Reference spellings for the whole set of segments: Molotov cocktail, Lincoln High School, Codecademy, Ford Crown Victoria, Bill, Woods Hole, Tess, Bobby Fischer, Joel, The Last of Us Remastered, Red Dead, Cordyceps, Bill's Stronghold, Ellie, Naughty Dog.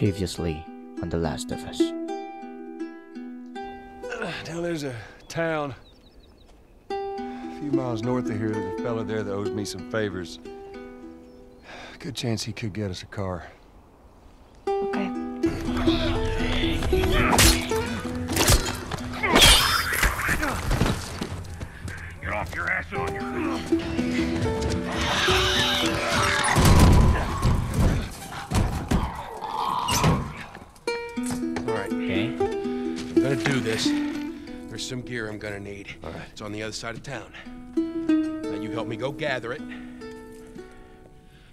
previously on The Last of Us. Now there's a town a few miles north of here. There's a fella there that owes me some favors. Good chance he could get us a car. Okay. Get off your ass on your... All right. Okay. I'm gonna do this. There's some gear I'm gonna need. All right. It's on the other side of town. Now you help me go gather it.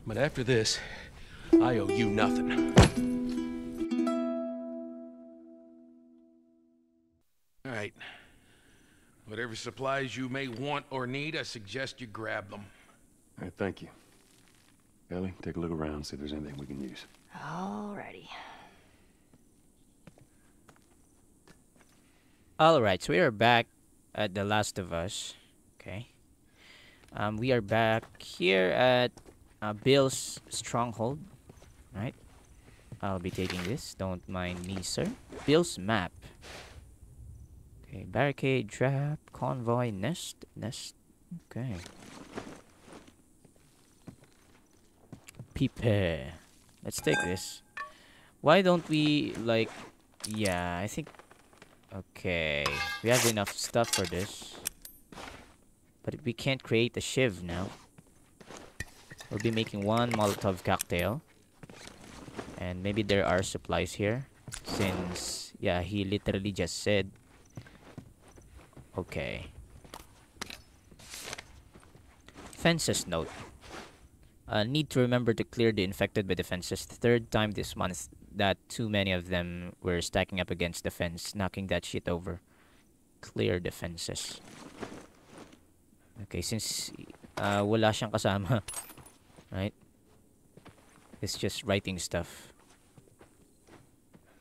But after this, I owe you nothing. All right. Whatever supplies you may want or need, I suggest you grab them. All right, thank you. Ellie, take a look around, see if there's anything we can use. Alrighty. Alright, so we are back at The Last of Us. Okay. We are back here at Bill's Stronghold, right? I'll be taking this. Don't mind me, sir. Bill's map. Okay, barricade, trap, convoy, nest. Okay. Prepare. Let's take this. Why don't we, like... Yeah, I think... Okay. We have enough stuff for this. But we can't create a shiv now. We'll be making one Molotov cocktail. And maybe there are supplies here. Since, yeah, he literally just said. Okay. Fences note. Need to remember to clear the infected by the fences. Third time this month that too many of them were stacking up against the fence. Knocking that shit over. Clear the fences. Okay, since wala siyang kasama. Right? It's just writing stuff.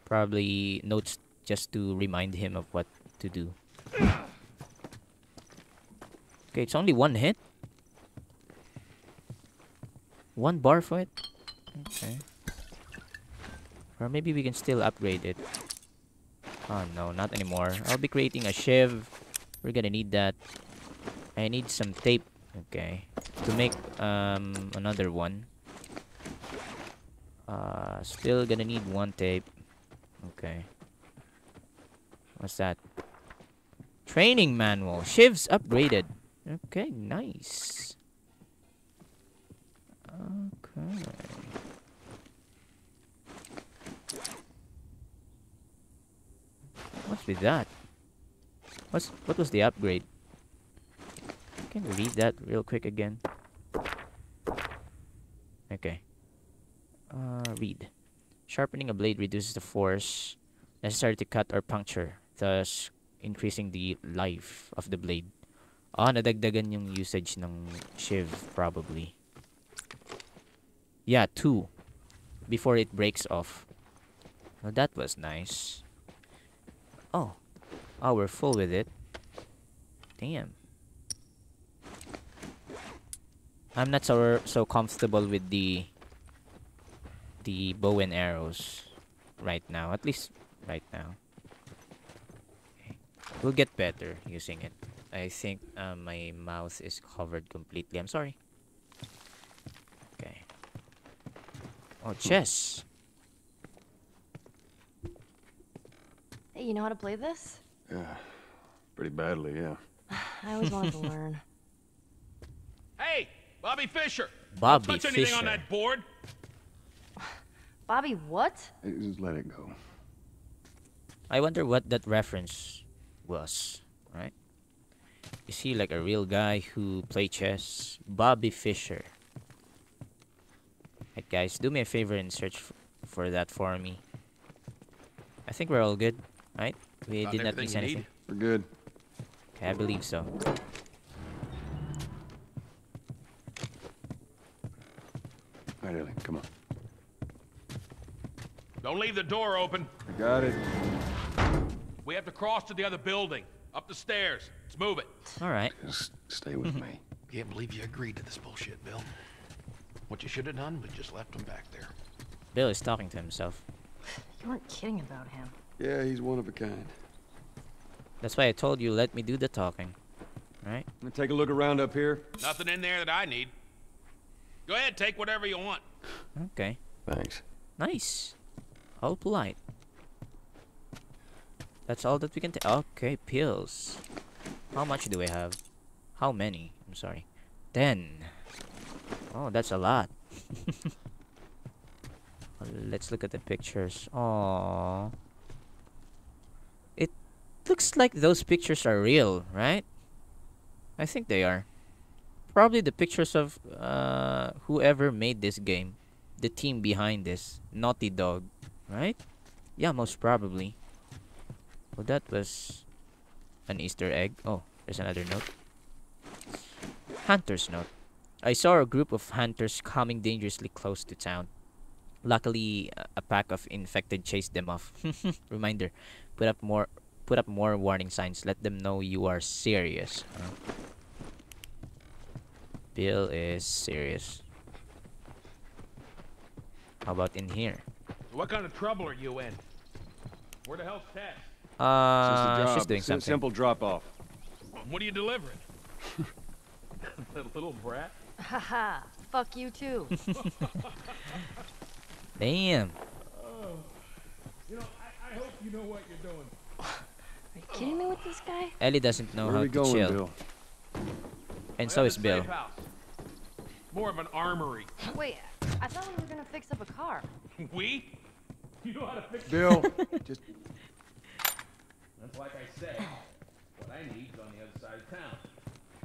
Probably notes just to remind him of what to do. Okay, it's only one hit. One bar for it. Okay. Or maybe we can still upgrade it. Oh no, not anymore. I'll be creating a shiv. We're gonna need that. I need some tape. Okay, to make another one. Still gonna need one tape. Okay. What's that? Training manual. Shivs upgraded. Okay, nice. Okay. What's with that? What was the upgrade? Can we read that real quick again? Okay. Read. Sharpening a blade reduces the force necessary to cut or puncture, thus increasing the life of the blade. Ah, nadagdagan yung usage ng shiv, probably. Yeah, 2. Before it breaks off. Well, that was nice. Oh, we're full with it. Damn. I'm not so comfortable with the bow and arrows right now. At least right now. Okay. We'll get better using it. I think my mouth is covered completely. I'm sorry. Okay. Oh, chess. Hey, you know how to play this? Yeah. Pretty badly, yeah. I always wanted to learn. Hey! Bobby Fischer! Bobby Fischer. Don't touch anything on that board. Bobby what? Just let it go. I wonder what that reference was, right? Is he like a real guy who plays chess? Bobby Fischer. Right, guys, do me a favor and search for that for me. I think we're all good, right? We did not miss anything. We're good. Okay, I believe so. All right, Ellie, come on. Don't leave the door open. I got it. We have to cross to the other building. Up the stairs. Let's move it. All right. Just stay with me. Can't believe you agreed to this bullshit, Bill. What you should have done was just left him back there. Bill is talking to himself. You weren't kidding about him. Yeah, he's one of a kind. That's why I told you, let me do the talking. Alright? I'm gonna take a look around up here. Nothing in there that I need. Go ahead, take whatever you want. Okay. Thanks. Nice. How polite. That's all that we can take. Okay, pills. How much do we have? How many? I'm sorry. 10. Oh, that's a lot. Let's look at the pictures. Aww. It looks like those pictures are real, right? I think they are. Probably the pictures of whoever made this game. The team behind this. Naughty Dog, right? Yeah, most probably. Well, that was an Easter egg. Oh, there's another note. Hunter's note. I saw a group of hunters coming dangerously close to town. Luckily, a pack of infected chased them off. Reminder, put up more warning signs. Let them know you are serious. Bill is serious. How about in here? What kind of trouble are you in? Where the hell's Tess? She's doing something. Simple drop off. What are you delivering? That little brat? Haha, fuck you too. Damn. You know, I hope you know what you're doing. Are you kidding me with this guy? Ellie doesn't know how to chill. Bill? And so is Bill. House. More of an armory. Wait, I thought we were gonna fix up a car. We? You know how to fix Bill, just... That's like I said, what I need is on the other side of town.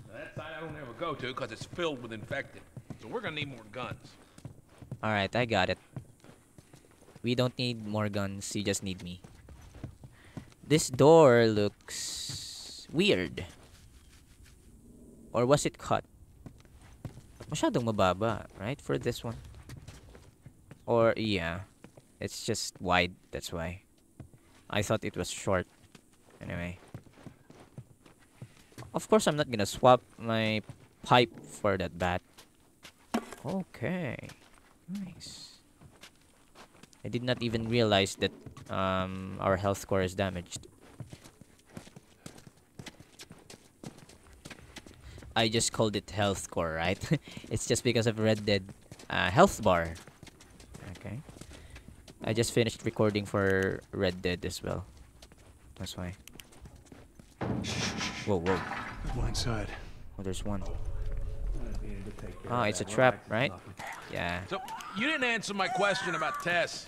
Now, that side I don't ever go to because it's filled with infected. So we're gonna need more guns. Alright, I got it. We don't need more guns, you just need me. This door looks... weird. Or was it cut? Masyadong mababa, right? For this one. Or, yeah. It's just wide, that's why. I thought it was short. Anyway. Of course, I'm not gonna swap my pipe for that bat. Okay. Nice. I did not even realize that our health score is damaged. I just called it health score, right? It's just because of Red Dead health bar. Okay. I just finished recording for Red Dead as well. That's why. Whoa, whoa. One inside. Oh, there's one. Oh, it's a trap, right? Yeah. So, you didn't answer my question about Tess.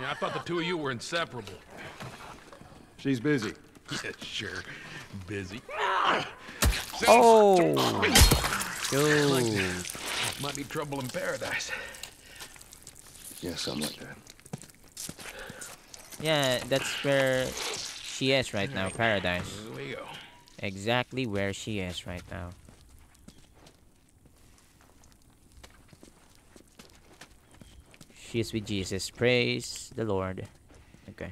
Yeah, I thought the two of you were inseparable. She's busy. Yeah, sure. Busy. Oh! Yo. Might be trouble in paradise. Yeah, something like that. Yeah, that's where she is right now, paradise. Here we go. Exactly where she is right now. She is with Jesus. Praise the Lord. Okay.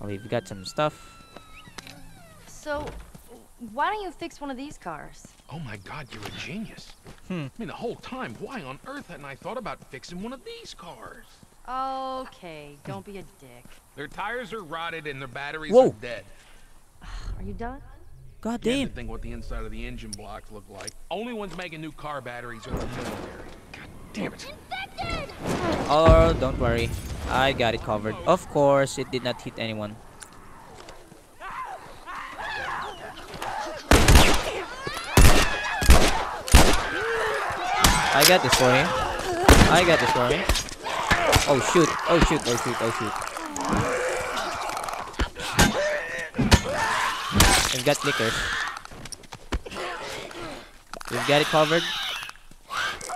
Well, we've got some stuff. So, why don't you fix one of these cars? Oh my God, you're a genius. I mean, the whole time, why on earth hadn't I thought about fixing one of these cars? Okay, don't be a dick. Their tires are rotted and their batteries are dead. Are you done? God damn. You have to think what the inside of the engine blocks look like. Only ones making new car batteries are the military. God damn it. Infected! Oh, don't worry. I got it covered. Of course, it did not hit anyone. I got this for you. I got this for you. Oh shoot, oh shoot, oh shoot, oh shoot. We've got liquors. We've got it covered.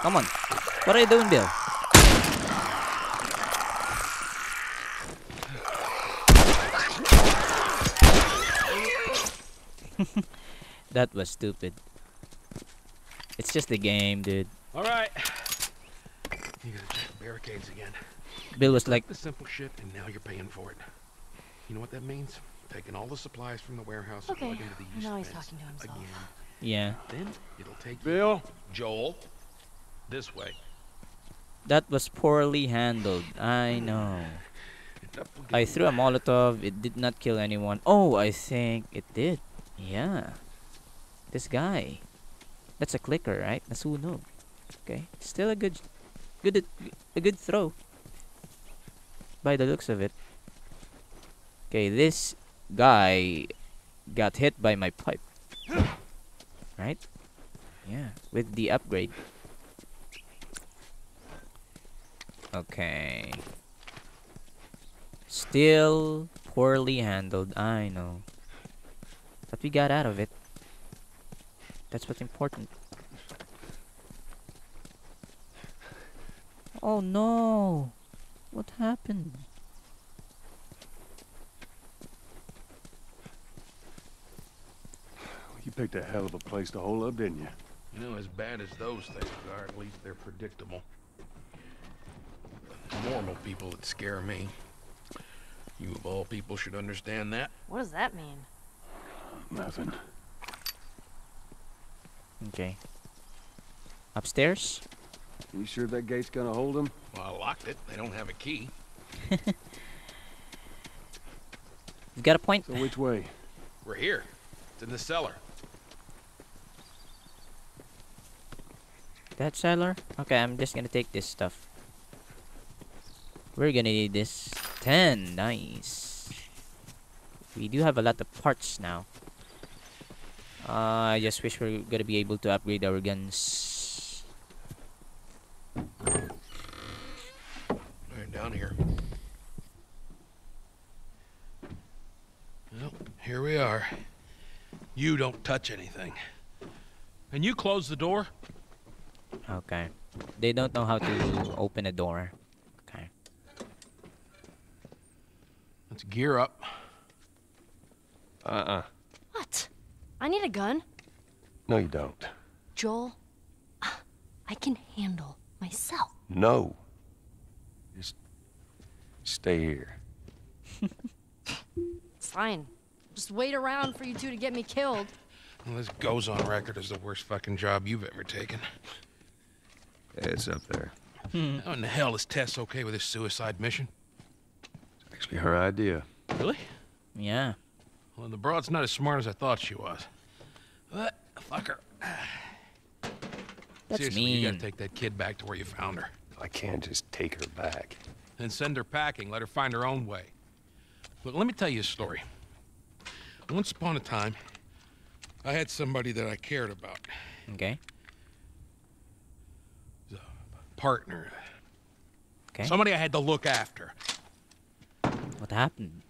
Come on. What are you doing, Bill? That was stupid. It's just a game, dude. All right. You gotta check barricades again. Bill was like the simple shit, and now you're paying for it. You know what that means? Taking all the supplies from the warehouse and into the use. Now he's talking to himself. Again. Yeah. Then it'll take Bill, Joel, this way. That was poorly handled. I know. I threw a Molotov. It did not kill anyone. Oh, I think it did. Yeah. This guy. That's a clicker, right? That's Uno. Okay. Still a good throw. By the looks of it. Okay, this guy got hit by my pipe. Right? Yeah, with the upgrade. Okay. Still poorly handled, I know. But we got out of it. That's what's important. Oh no! What happened? You picked a hell of a place to hole up, didn't you? You know, as bad as those things are, at least they're predictable. Normal people that scare me. You of all people should understand that. What does that mean? Nothing. Okay. Upstairs? You sure that gate's gonna hold them? Well, I locked it. They don't have a key. You've got a point. So which way? We're here. It's in the cellar. That cellar? Okay, I'm just gonna take this stuff. We're gonna need this. 10. Nice. We do have a lot of parts now. I just wish we're gonna be able to upgrade our guns. Right down here. Well, here we are. You don't touch anything. And you close the door? Okay. They don't know how to open a door. Let's gear up. What? I need a gun? No, you don't. Joel, I can handle myself. No. Just stay here. It's fine. Just wait around for you two to get me killed. Well, this goes on record as the worst fucking job you've ever taken. It's up there. How in the hell is Tess okay with this suicide mission? Actually her idea. Really? Yeah. Well, the broad's not as smart as I thought she was. What? Fuck her. That's Seriously, mean. You gotta take that kid back to where you found her. I can't just take her back. Then send her packing. Let her find her own way. Look, let me tell you a story. Once upon a time, I had somebody that I cared about. Okay. A partner. Okay. Somebody I had to look after. What happened?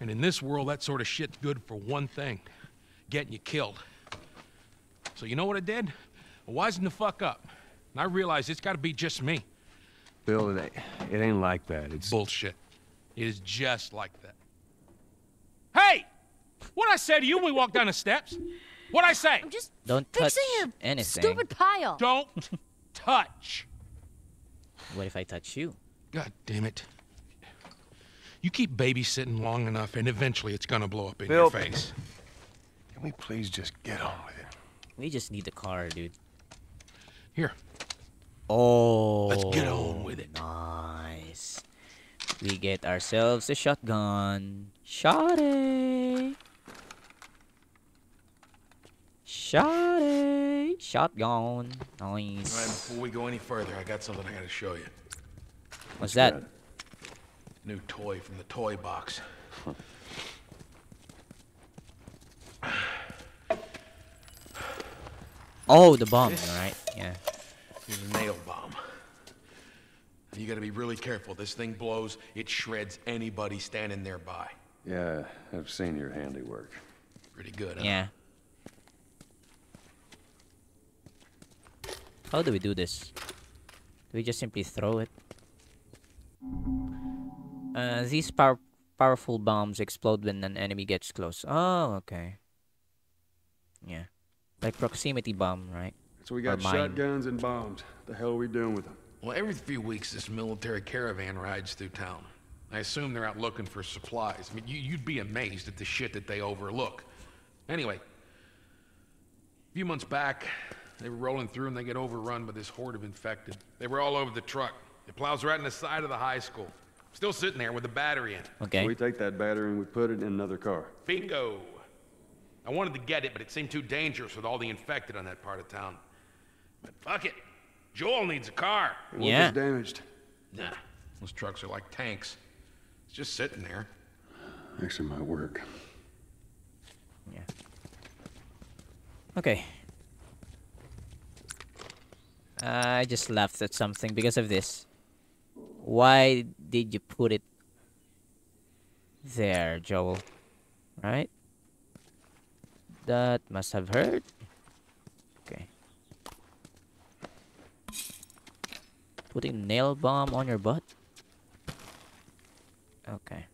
And in this world, that sort of shit's good for one thing. Getting you killed. So you know what I did? I wisened the fuck up. And I realized it's gotta be just me. Bill, it ain't like that. It's bullshit. It is just like that. Hey! What'd I say to you when we walked down the steps? What'd I say? I'm just Don't fixing touch your anything. Stupid pile. Don't touch. What if I touch you? God damn it. You keep babysitting long enough, and eventually it's gonna blow up in your face. Can we please just get on with it? We just need the car, dude. Here. Oh. Let's get on with it. Nice. We get ourselves a shotgun. Shotty. Shotgun. Nice. All right, before we go any further, I got something I gotta show you. What's that? New toy from the toy box. Oh, the bomb, right? Yeah. Here's a nail bomb. You gotta be really careful. This thing blows, it shreds anybody standing nearby. Yeah, I've seen your handiwork. Pretty good, huh? Yeah. How do we do this? Do we just simply throw it? These powerful bombs explode when an enemy gets close. Oh, okay. Yeah. Like proximity bomb, right? So we got shotguns and bombs. What the hell are we doing with them? Well, every few weeks this military caravan rides through town. I assume they're out looking for supplies. I mean, you'd be amazed at the shit that they overlook. Anyway, a few months back, they were rolling through and they get overrun by this horde of infected. They were all over the truck. It plows right in the side of the high school. Still sitting there with the battery in it. Okay. So we take that battery and we put it in another car. Bingo. I wanted to get it, but it seemed too dangerous with all the infected on that part of town. But fuck it. Joel needs a car. It won't be damaged. Nah. Those trucks are like tanks. It's just sitting there. Actually, might work. Yeah. Okay. I just laughed at something because of this. Why did you put it there, Joel? Right? That must have hurt. Okay. Putting nail bomb on your butt? Okay.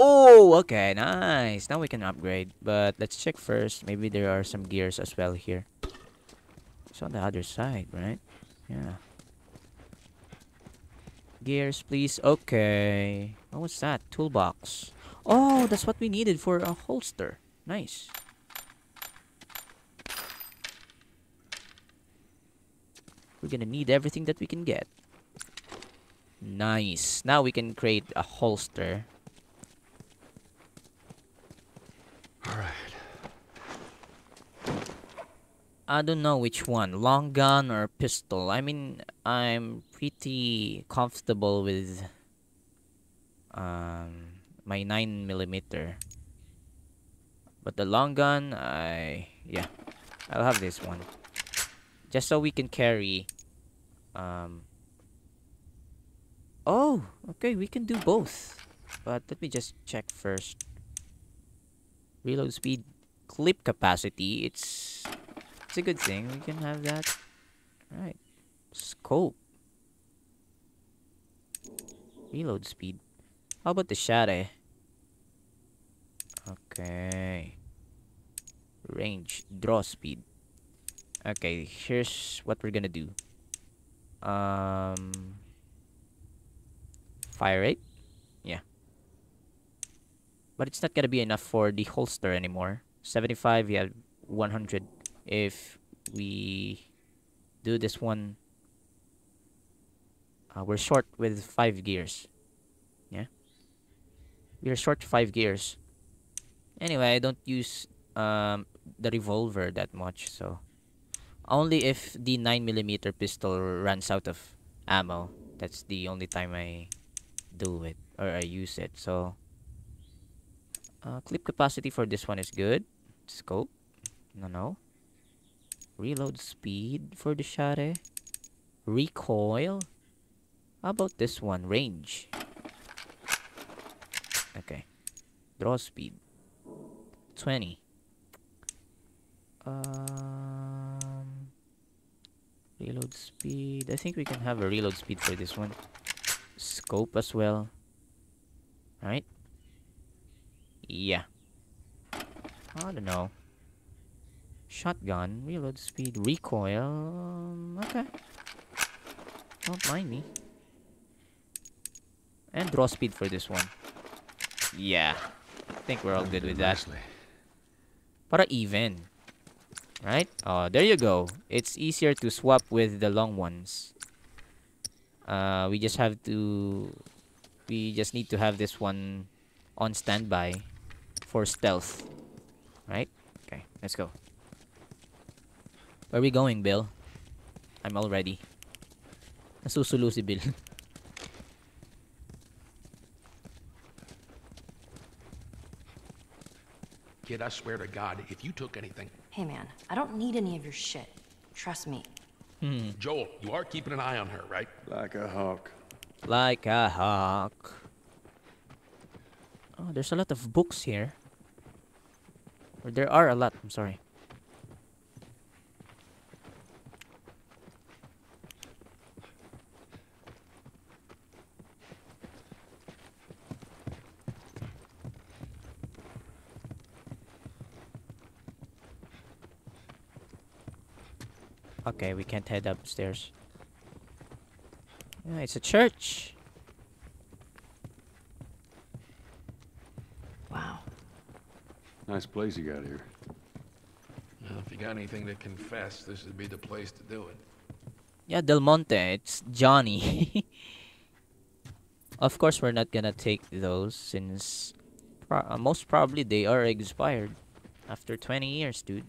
Oh, okay, nice. Now we can upgrade. But let's check first. Maybe there are some gears as well here. It's on the other side, right? Yeah. Gears, please. Okay. What was that? Toolbox. Oh, that's what we needed for a holster. Nice. We're gonna need everything that we can get. Nice. Now we can create a holster. Alright. I don't know which one. Long gun or pistol. I mean, I'm pretty comfortable with my 9mm. But the long gun, I'll have this one. Just so we can carry oh, okay, we can do both. But let me just check first. Reload speed, clip capacity. It's a good thing we can have that. All right. Scope. Reload speed. How about the shadow? Okay. Range, draw speed. Okay, here's what we're gonna do. Fire rate. Yeah. But it's not gonna be enough for the holster anymore. 75, yeah, 100. If we do this one, we're short with 5 gears. Yeah, we're short 5 gears. Anyway, I don't use the revolver that much, so only if the 9mm pistol runs out of ammo. That's the only time I do it or I use it. So. Clip capacity for this one is good. Scope. No. Reload speed for the shotgun. Recoil. How about this one? Range. Okay. Draw speed. 20. Reload speed. I think we can have a reload speed for this one. Scope as well. Alright. Yeah. I don't know. Shotgun, reload speed, recoil. Okay. Don't mind me. And draw speed for this one. Yeah. I think we're all good with that. Para even. Right? Oh, there you go. It's easier to swap with the long ones. We just have to... We just need to have this one on standby for stealth. Right? Okay, let's go. Where are we going, Bill? I'm all ready. Nasusulo si Bill. Kid, I swear to God, if you took anything... Hey, man, I don't need any of your shit. Trust me. Joel, you are keeping an eye on her, right? Like a hawk. Like a hawk. Oh, there's a lot of books here. Or there are a lot, I'm sorry. Okay, we can't head upstairs. Yeah, it's a church. Wow. Nice place you got here. Well, if you got anything to confess, this would be the place to do it. Yeah, Del Monte, it's Johnny. Of course, we're not gonna take those since most probably they are expired after 20 years, dude.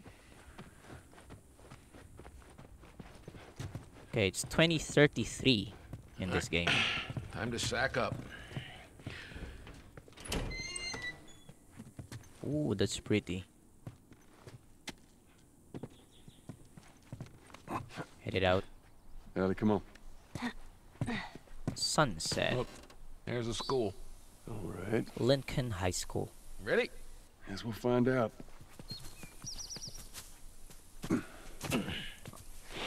Okay, it's 2033 in this game. Time to sack up. Ooh, that's pretty. Head it out. Ellie, come on. Sunset. Look, there's a school. All right. Lincoln High School. Ready? Guess we'll find out.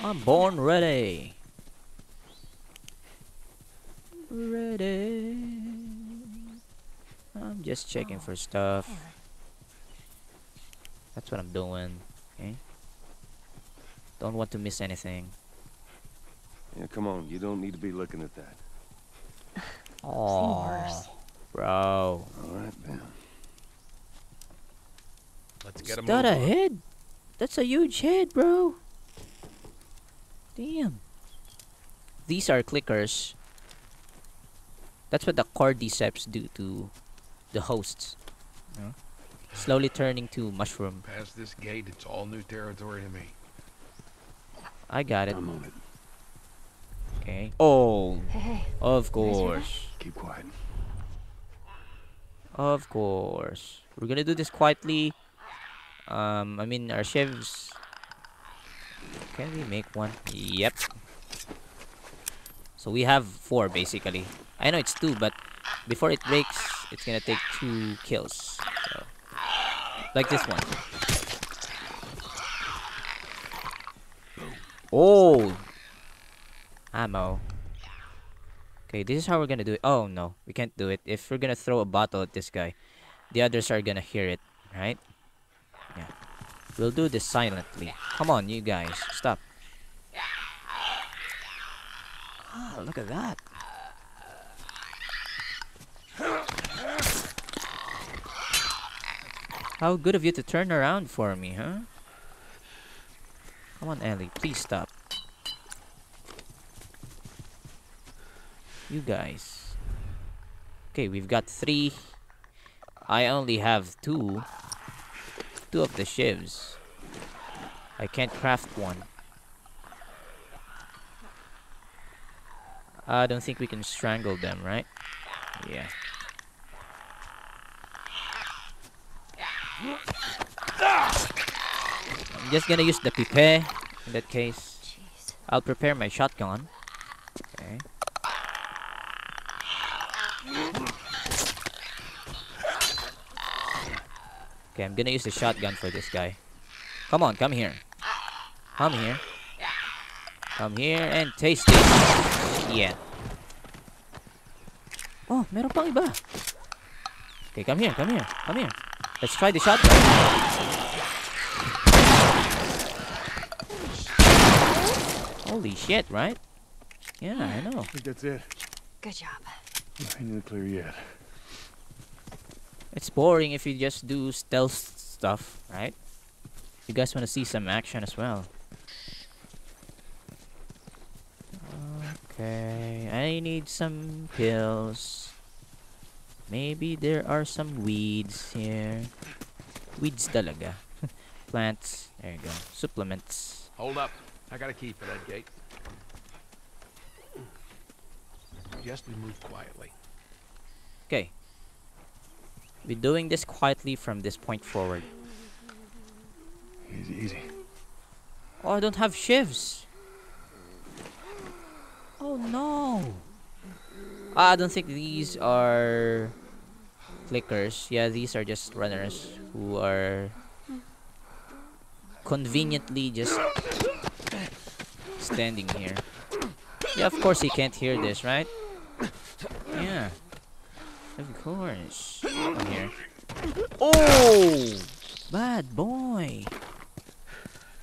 I'm born ready. Ready. I'm just checking for stuff. That's what I'm doing. Okay. Don't want to miss anything. Yeah, come on. You don't need to be looking at that. Oh, bro. All right, man. Let's get him. Is that a head? That's a huge head, bro. Damn. These are clickers. That's what the cordyceps do to the hosts. Huh? Slowly turning to mushroom. Past this gate, it's all new territory to me. I got it. I'm on it. Okay. Oh, hey, of course. Keep quiet. Of course. We're gonna do this quietly. I mean, our shivs. Can we make one? Yep. So we have 4 basically. I know it's 2, but before it breaks, it's gonna take 2 kills. So. Like this one. Oh! Ammo. Okay, this is how we're gonna do it. Oh no, we can't do it. If we're gonna throw a bottle at this guy, the others are gonna hear it, right? Yeah. We'll do this silently. Come on, you guys. Stop. Oh, look at that. How good of you to turn around for me, huh? Come on, Ellie. Please stop. You guys. Okay, we've got 3. I only have 2. 2 of the shivs. I can't craft one. I don't think we can strangle them, right? Yeah. I'm just gonna use the pipe in that case. Jeez. I'll prepare my shotgun. Okay. Okay, I'm gonna use the shotgun for this guy. Come on, come here. Come here. Come here and taste it. Yeah. Oh, meron pang iba. Okay, come here, come here, come here. Let's try the shotgun. Holy shit, right? Yeah, I know. I think that's it. Good job. Nothing nuclear yet. It's boring if you just do stealth stuff, right? You guys want to see some action as well. Okay, I need some pills. Maybe there are some weeds here. Weeds talaga. Plants. There you go. Supplements. Hold up. I got a key for that gate. Just move quietly. Okay. We're doing this quietly from this point forward. Easy, easy. Oh, I don't have shivs. Oh no. I don't think these are clickers. Yeah, these are just runners who are conveniently just standing here. Yeah, of course he can't hear this, right? Yeah. Of course. Come here. Oh! Bad boy.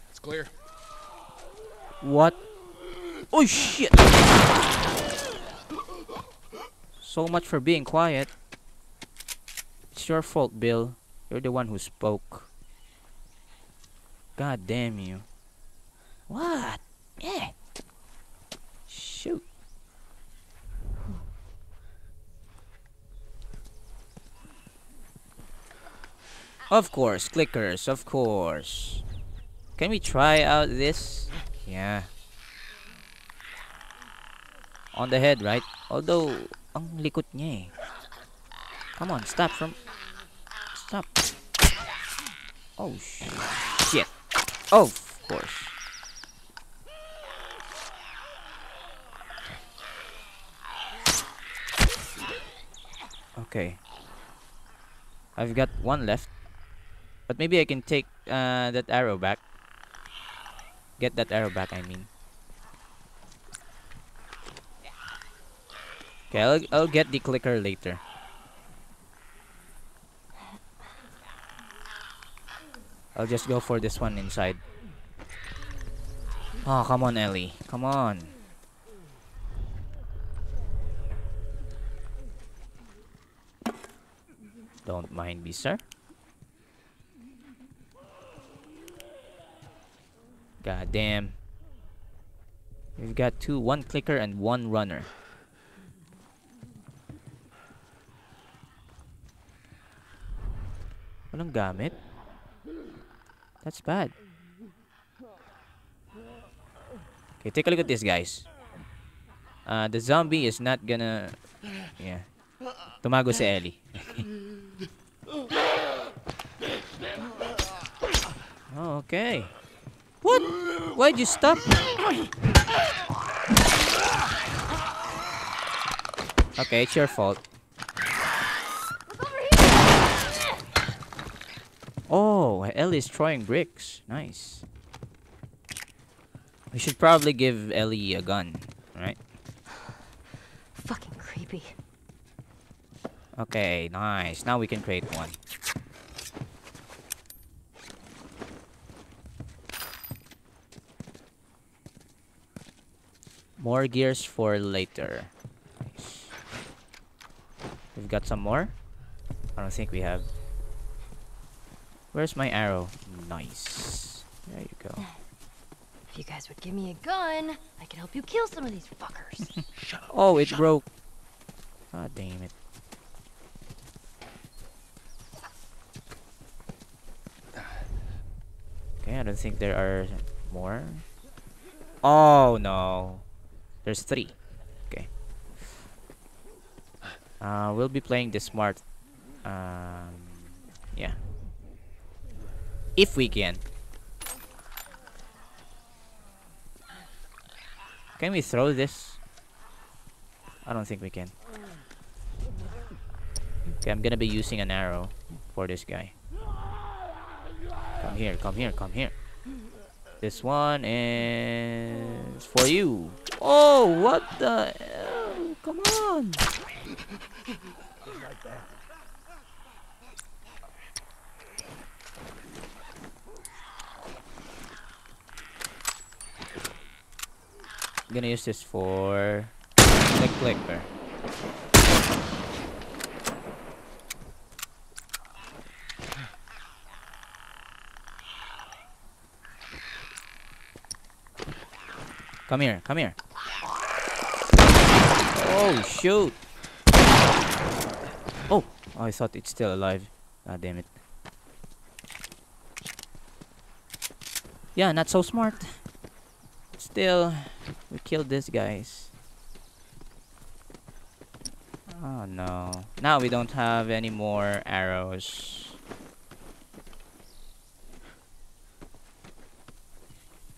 It's clear. What? Oh shit! So much for being quiet. It's your fault, Bill. You're the one who spoke. God damn you. What? Eh. Shoot. Of course, clickers, of course. Can we try out this? Yeah. On the head, right? Although, ang likot niya eh. Come on, stop from... Stop. Oh, shit. Oh, of course. Okay. I've got one left. But maybe I can take that arrow back. Get that arrow back, I mean. Okay, I'll get the clicker later. I'll just go for this one inside. Oh, come on, Ellie. Come on. Don't mind me, sir. God damn. We've got two, one clicker and one runner. Walang gamit? That's bad. Okay, take a look at this, guys. The zombie is not gonna... Yeah. Tumago si Ellie. Oh, okay. What? Why'd you stop? Okay, it's your fault. Oh, Ellie's throwing bricks. Nice. We should probably give Ellie a gun, right? Fucking creepy. Okay, nice. Now we can create one. More gears for later. Nice. We've got some more? I don't think we have. Where's my arrow? Nice. There you go. If you guys would give me a gun, I could help you kill some of these fuckers. Shut up. Oh, it broke. Ah, oh, damn it. Okay, I don't think there are more. Oh, no. There's three. Okay. We'll be playing the smart. Yeah. If we can. Can we throw this? I don't think we can. Okay, I'm gonna be using an arrow for this guy. Come here, come here, come here. This one is for you. Oh, what the hell? Come on. I'm gonna use this for the clicker. Come here, come here. Oh, shoot. Oh, I thought it's still alive. Ah, damn it. Yeah, not so smart. Still, we killed this guys. Oh, no. Now we don't have any more arrows.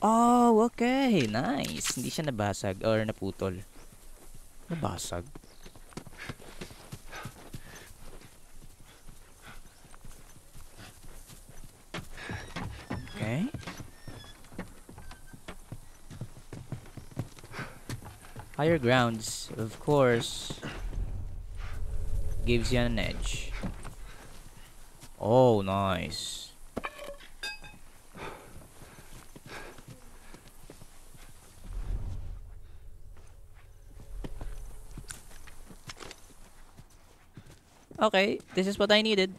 Oh, okay. Nice. Hindi siya nabasag or naputol. Nabasag. Okay. Higher grounds, of course, gives you an edge. Oh, nice. Okay, this is what I needed.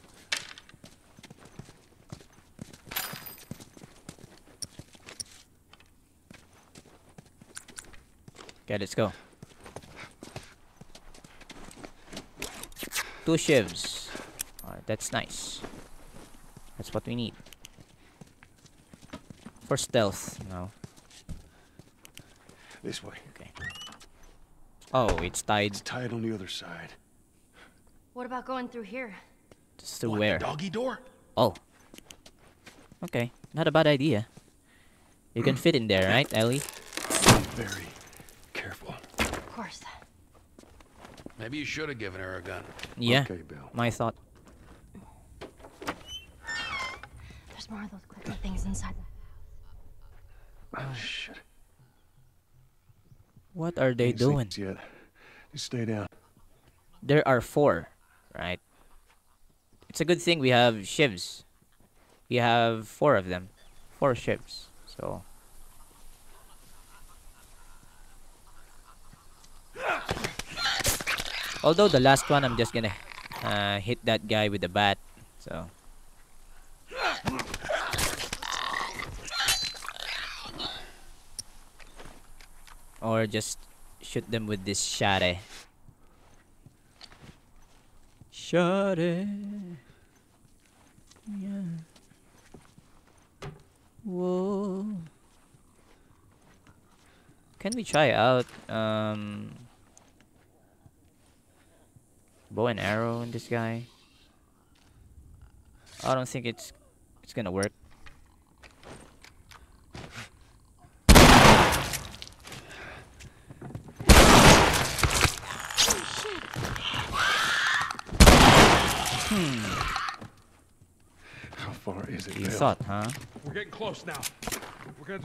Okay, let's go. Two shivs. Alright, that's nice. That's what we need. For stealth, no. This way. Okay. Oh, it's tied. It's tied on the other side. What about going through here? Just through where? The doggy door? Oh. Okay, not a bad idea. You can fit in there, right, Ellie? Very careful. Of course. Maybe you should have given her a gun. Yeah, okay, Bill. My thought. There's more of those clicky things inside the house. Oh, shit. What are they doing? Yet. Just stay down. There are four, right? It's a good thing we have shivs. We have four of them. Four shivs, so... Although the last one, I'm just gonna hit that guy with the bat, so... Or just shoot them with this shotty. Shotty. Yeah. Whoa. Can we try out bow and arrow in this guy? I don't think it's gonna work. How far is it? You thought, huh? We're getting close now.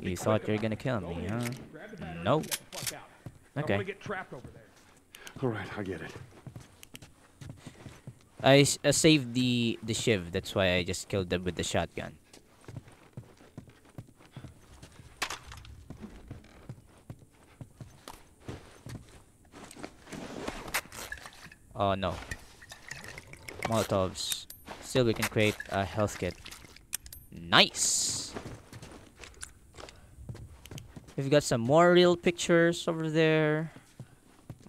You thought you're gonna kill me, huh? Nope. Okay. All right, I get it. I saved the shiv. That's why I just killed them with the shotgun. Oh no. Molotovs. Still, we can create a health kit. Nice! We've got some more real pictures over there.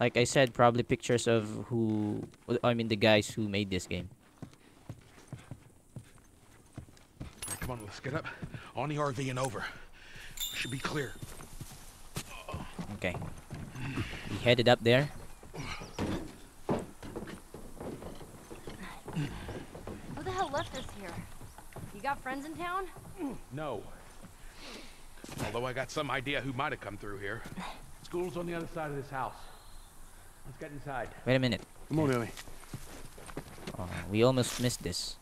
Like I said, probably pictures of who... I mean, the guys who made this game. Come on, let's get up. On the RV and over. We should be clear. Okay. We headed up there. Who the hell left us here? You got friends in town? No. Although I got some idea who might have come through here. School's on the other side of this house. Let's get inside. Wait a minute. Come on, Ellie. Oh, we almost missed this.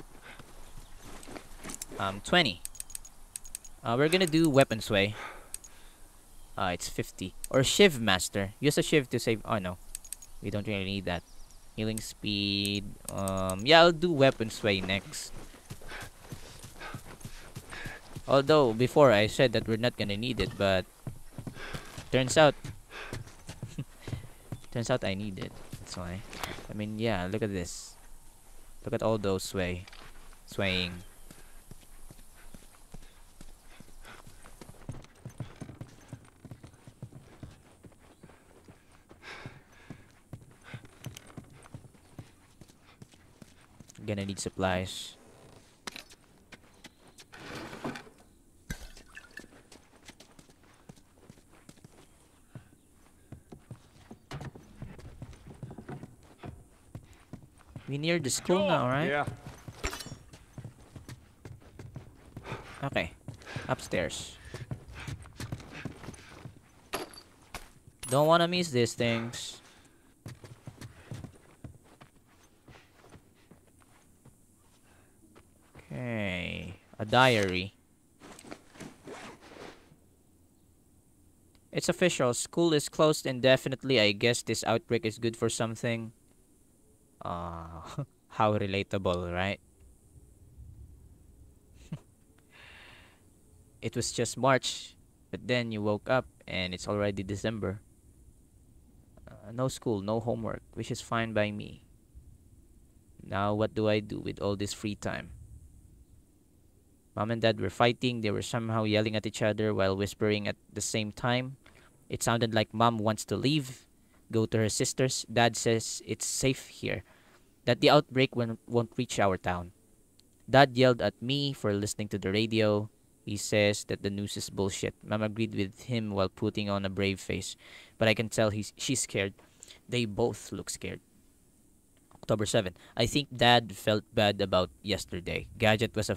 20. We're gonna do weapon sway. It's 50. Or shiv master. Use a shiv to save. Oh no, we don't really need that. Healing speed. Yeah, I'll do weapon sway next. Although before I said that we're not gonna need it, but turns out. Turns out I need it, that's why. I mean, yeah, look at this. Look at all those swaying. Gonna need supplies. We near the school now, right? Yeah. Okay. Upstairs. Don't wanna miss these things. Okay. A diary. It's official. School is closed indefinitely. I guess this outbreak is good for something. How relatable, right? It was just March, but then you woke up and it's already December. No school, no homework, which is fine by me. Now what do I do with all this free time? Mom and Dad were fighting. They were somehow yelling at each other while whispering at the same time. It sounded like Mom wants to leave, go to her sister's. Dad says it's safe here, that the outbreak won't reach our town. Dad yelled at me for listening to the radio. He says that the news is bullshit. Mom agreed with him while putting on a brave face, but I can tell she's scared. They both look scared. October 7. I think Dad felt bad about yesterday. Gadget was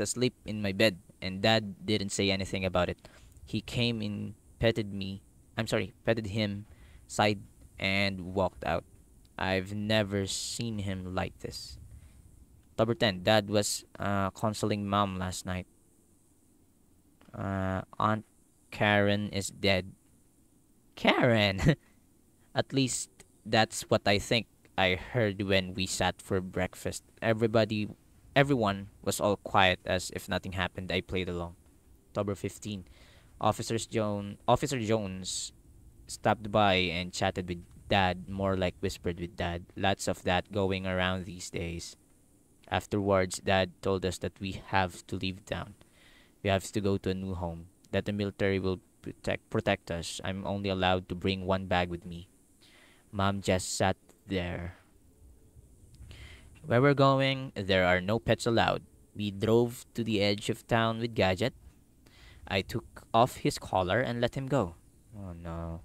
asleep in my bed, and Dad didn't say anything about it. He came in, petted him, sighed, and walked out. I've never seen him like this. October 10. Dad was consoling Mom last night. Aunt Karen is dead. Karen! At least that's what I think I heard when we sat for breakfast. Everyone was all quiet as if nothing happened. I played along. October 15. Officer Jones stopped by and chatted with Dad, more like whispered with Dad. Lots of that going around these days. Afterwards, Dad told us that we have to leave town. We have to go to a new home, that the military will protect us. I'm only allowed to bring one bag with me. Mom just sat there. Where we're going, there are no pets allowed. We drove to the edge of town with Gadget. I took off his collar and let him go. Oh no.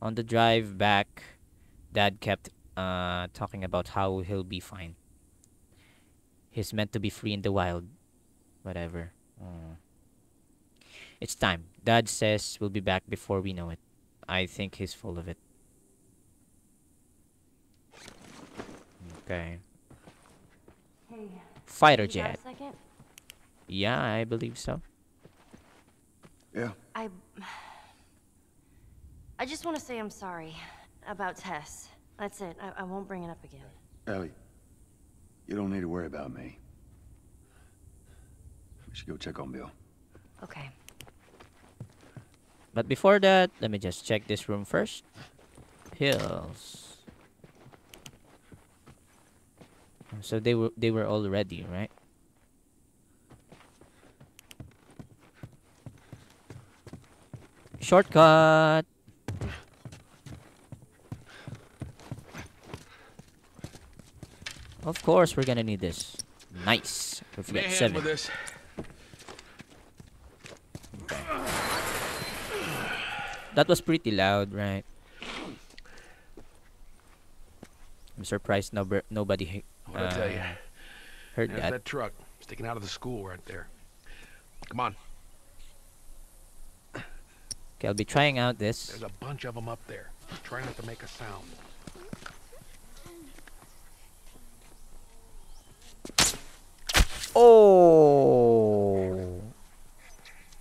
On the drive back, Dad kept talking about how he'll be fine. He's meant to be free in the wild. Whatever. Oh. It's time. Dad says we'll be back before we know it. I think he's full of it. Okay. Hey, fighter jet. Yeah, I believe so. Yeah. I just want to say I'm sorry about Tess. That's it. I won't bring it up again. Ellie, you don't need to worry about me. We should go check on Bill. Okay. But before that, let me just check this room first. Pills. So they were all ready, right? Shortcut. Of course, we're gonna need this. Nice. Don't forget 7. Okay. That was pretty loud, right? I'm surprised nobody. I tell you, heard that truck sticking out of the school right there. Come on. Okay, I'll be trying out this. There's a bunch of them up there. Try not to make a sound. Oh,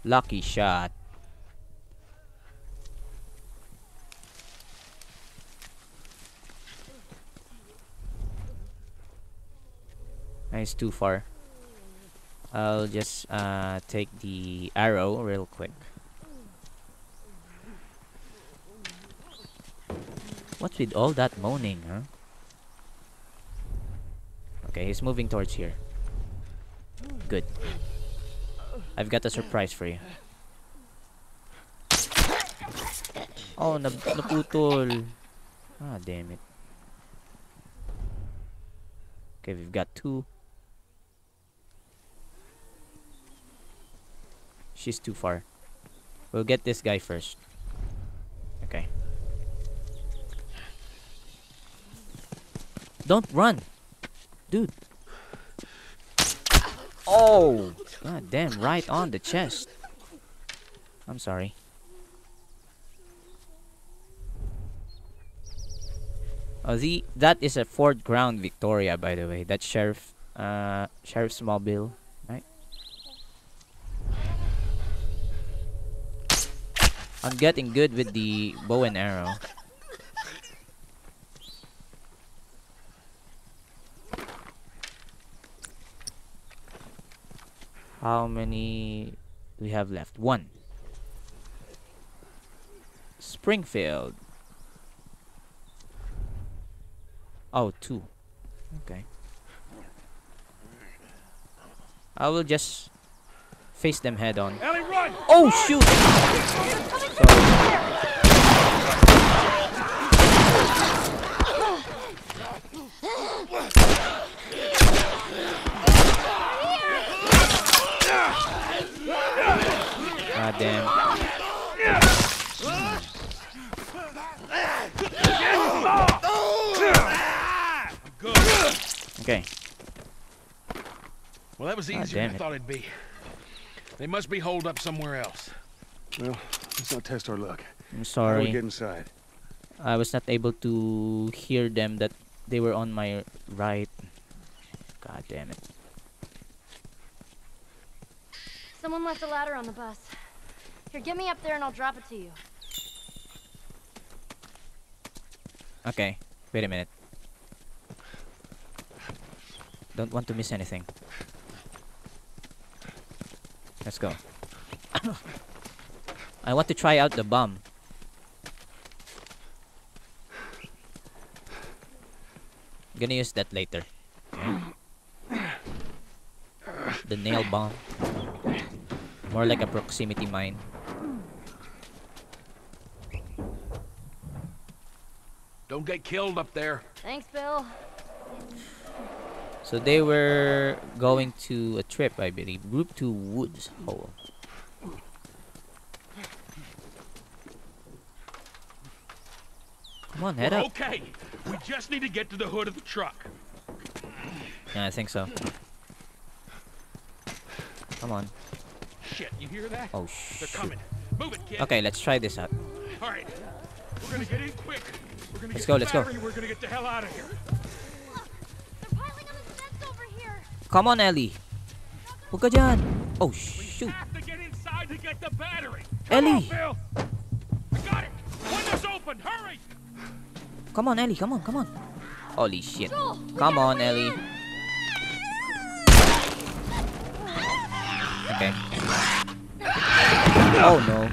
lucky shot. It's too far. I'll just take the arrow real quick. What's with all that moaning, huh? Okay, he's moving towards here. Good. I've got a surprise for you. Oh, naputol. Ah, damn it. Okay, we've got 2. She's too far. We'll get this guy first. Okay. Don't run, dude. Oh, god damn, right on the chest. I'm sorry. Oh, that is a Ford Crown Victoria, by the way. That's Sheriff's mobile, right? I'm getting good with the bow and arrow. How many do we have left? 1. Springfield. Oh, 2. Okay. I will just face them head on. Ellie, run! Oh shoot! God damn. Okay. Well, that was easier than I thought it'd be. They must be holed up somewhere else. Well, let's not test our luck. I'm sorry. How do we get inside? I was not able to hear them. That they were on my right. God damn it. Someone left a ladder on the bus. Here, get me up there and I'll drop it to you. Okay. Wait a minute. Don't want to miss anything. Let's go. I want to try out the bomb. I'm gonna use that later. The nail bomb. More like a proximity mine. Don't get killed up there. Thanks, Bill. So they were going to a trip, I believe. Route to Woods Hole. Come on, head up. Okay, we just need to get to the hood of the truck. Yeah, I think so. Come on. Shit, you hear that? Oh shit. They're coming. Move it, kid. Okay, let's try this out. All right, we're gonna get in quick. We're gonna let's go. We're gonna get the hell out of here. Come on, Ellie. Huwag ka dyan. Oh, shoot. We have to get inside to get the battery. Ellie. Come on, Bill. I got it. Window's open. Hurry. Come on, Ellie. Come on, come on. Holy shit. Joel, come on, Ellie. Okay. Oh, no.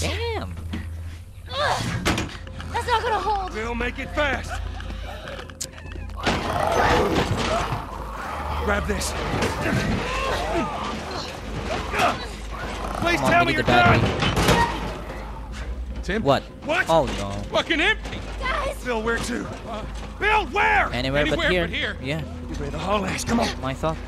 Damn! That's not gonna hold! We'll make it fast! Grab this! Please tell me you're done! Tim? What? What? Oh no. Fucking empty! Guys! Bill, where to? Bill, where? Anywhere but here. Yeah. You're the whole ass, come on! My thought.